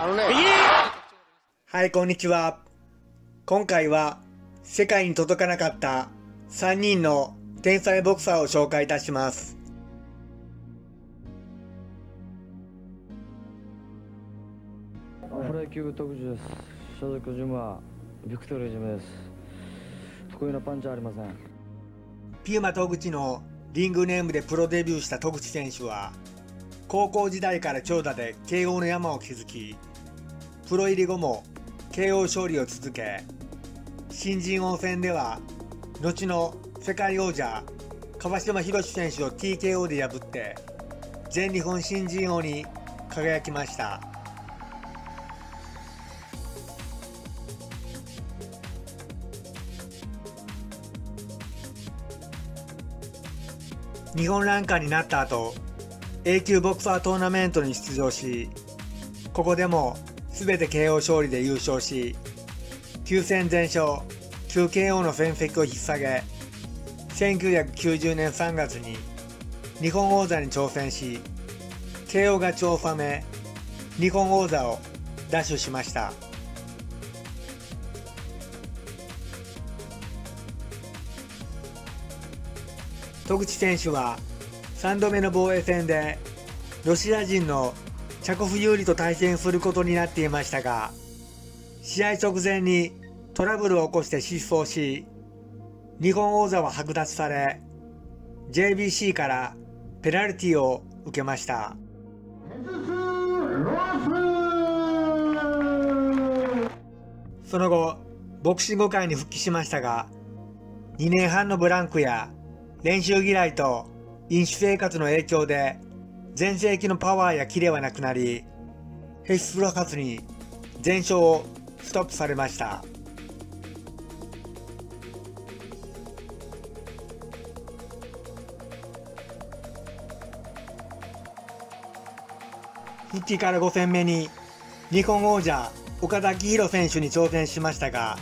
はい、こんにちは。今回は世界に届かなかった3人の天才ボクサーを紹介いたします。プロ野球特需です。所属ジムはビクトリージムです。得意なパンチはありません。ピューマ戸口のリングネームでプロデビューした戸口選手は高校時代から長打で慶応の山を築き、プロ入り後も慶応勝利を続け、新人王戦では後の世界王者川島寛選手を TKO で破って全日本新人王に輝きました。日本ランカーになった後、A 級ボクサートーナメントに出場し、ここでも全て KO 勝利で優勝し、9戦全勝 9KO の戦績を引っ提げ、1990年3月に日本王座に挑戦し KO 勝ちを収め、日本王座を奪取しました。戸口選手は3度目の防衛戦でロシア人のチャコフ・ユーリと対戦することになっていましたが、試合直前にトラブルを起こして失踪し、日本王座は剥奪され JBC からペナルティを受けました。その後ボクシング界に復帰しましたが、2年半のブランクや練習嫌いと飲酒生活の影響で全盛期のパワーやキレはなくなり、ヘスプロ発に全勝をストップされました。復帰から5戦目に日本王者岡田明宏選手に挑戦しましたが、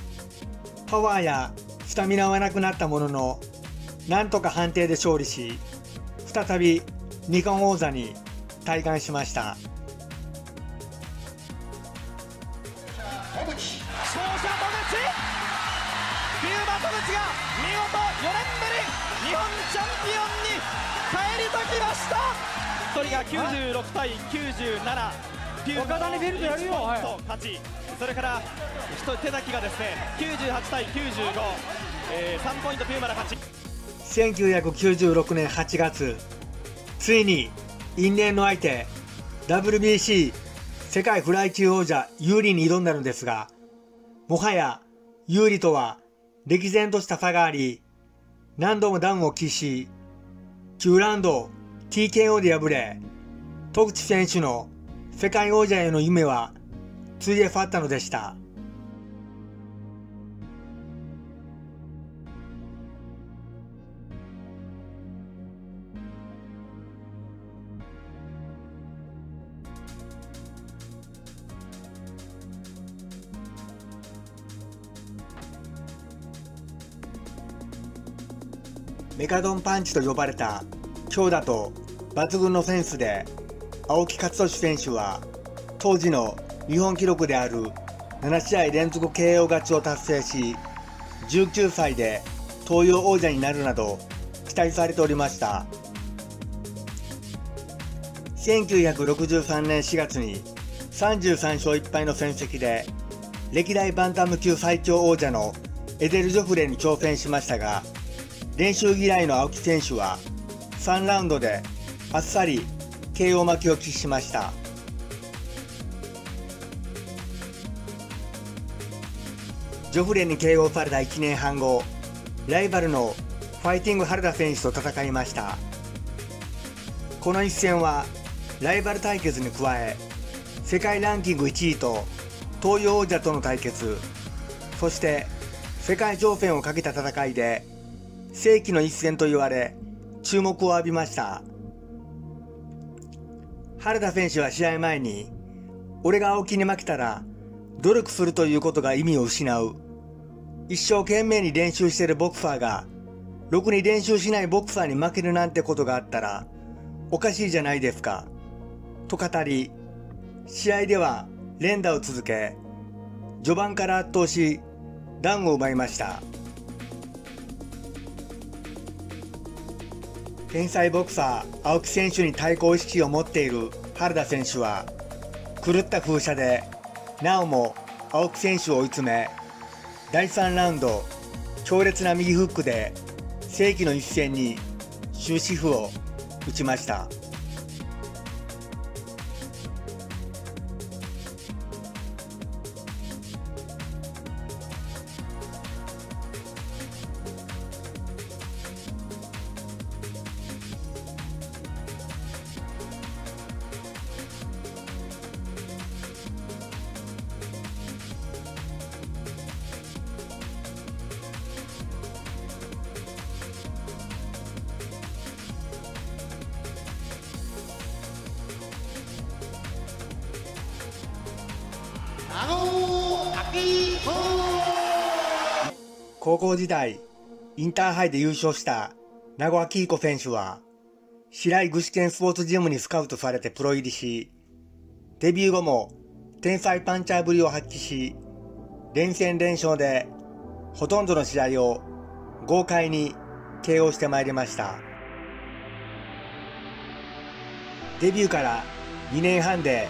パワーやスタミナはなくなったものの、なんとか判定で勝利し、再び日本王座に戴冠しました。それから手先がですね、98対95、3ポイントピューマの勝ち。1996年8月、ついに因縁の相手 WBC 世界フライ級王者ユーリに挑んだのですが、もはやユーリとは歴然とした差があり、何度もダウンを喫し、9ラウンド TKO で敗れ、戸口選手の世界王者への夢はついえ去ったのでした。メガドンパンチと呼ばれた強打と抜群のセンスで、青木勝利選手は当時の日本記録である7試合連続 KO 勝ちを達成し、19歳で東洋王者になるなど期待されておりました。1963年4月に33勝1敗の戦績で歴代バンタム級最強王者のエデル・ジョフレに挑戦しましたが、練習嫌いの青木選手は3ラウンドであっさり KO 負けを喫しました。ジョフレに KO された1年半後、ライバルのファイティング原田選手と戦いました。この一戦はライバル対決に加え、世界ランキング1位と東洋王者との対決、そして世界挑戦をかけた戦いで世紀の一戦と言われ注目を浴びました。原田選手は試合前に、俺が青木に負けたら努力するということが意味を失う、一生懸命に練習しているボクサーがろくに練習しないボクサーに負けるなんてことがあったらおかしいじゃないですかと語り、試合では連打を続け、序盤から圧倒しダウンを奪いました。天才ボクサー青木選手に対抗意識を持っている原田選手は狂った風車でなおも青木選手を追い詰め、第3ラウンド強烈な右フックで世紀の一戦に終止符を打ちました。高校時代インターハイで優勝した名古屋喜子選手は白井具志堅スポーツジムにスカウトされてプロ入りし、デビュー後も天才パンチャーぶりを発揮し、連戦連勝でほとんどの試合を豪快に KO してまいりました。デビューから2年半で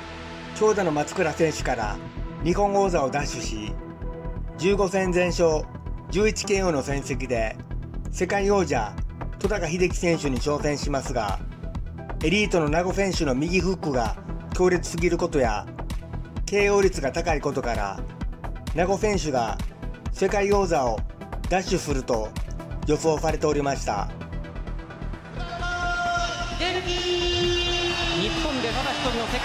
長打の松倉選手から日本王座を奪取し、15戦全勝 11KO の戦績で世界王者戸高秀樹選手に挑戦しますが、エリートの名護選手の右フックが強烈すぎることや KO 率が高いことから名護選手が世界王座を奪取すると予想されておりました。日本でただ一人の世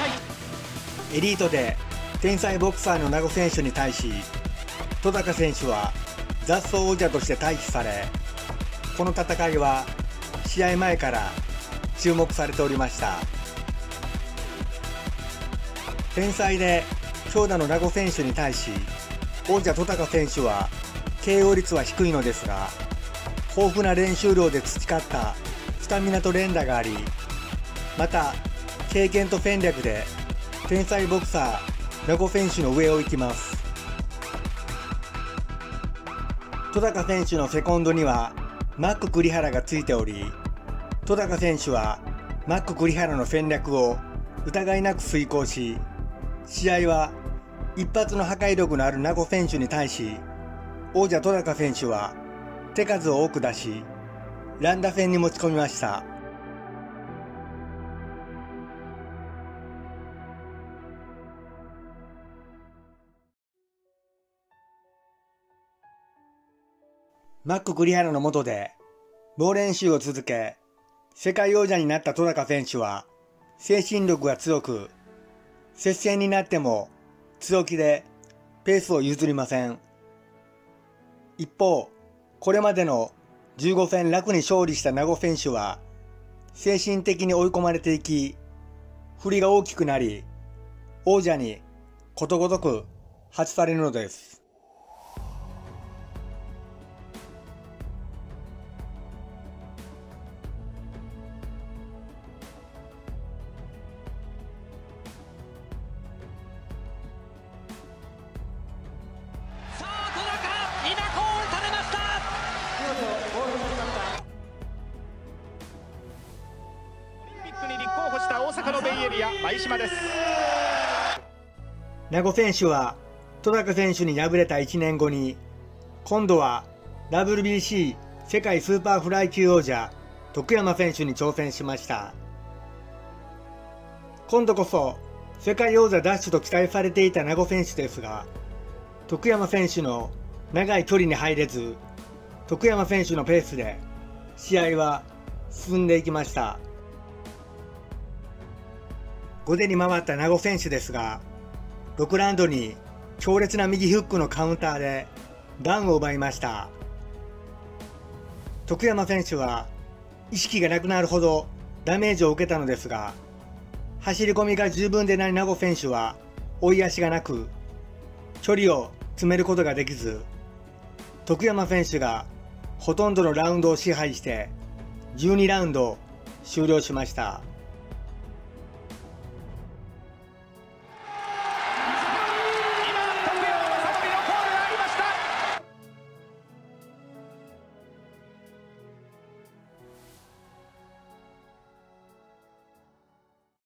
界エリートで天才ボクサーの名護選手に対し、戸高選手は雑草王者として対比され、この戦いは試合前から注目されておりました。天才で強打の名護選手に対し、王者戸高選手は KO 率は低いのですが、豊富な練習量で培ったスタミナと連打があり、また経験と戦略で天才ボクサー名護選手の上を行きます。戸高選手のセコンドにはマック栗原がついており、戸高選手はマック栗原の戦略を疑いなく遂行し、試合は一発の破壊力のある名護選手に対し、王者戸高選手は手数を多く出し乱打戦に持ち込みました。マック栗原の下で猛練習を続け世界王者になった戸高選手は精神力が強く、接戦になっても強気でペースを譲りません。一方、これまでの15戦楽に勝利した名護選手は精神的に追い込まれていき、振りが大きくなり王者にことごとく発されるのです。名護選手は戸高選手に敗れた1年後に、今度は WBC 世界スーパーフライ級王者徳山選手に挑戦しました。今度こそ世界王座奪取と期待されていた名護選手ですが、徳山選手の長い距離に入れず、徳山選手のペースで試合は進んでいきました。後手に回った名護選手ですが、6ラウンドに強烈な右フックのカウンターでダウンを奪いました。徳山選手は意識がなくなるほどダメージを受けたのですが、走り込みが十分でない名護選手は追い足がなく距離を詰めることができず、徳山選手がほとんどのラウンドを支配して12ラウンド終了しました。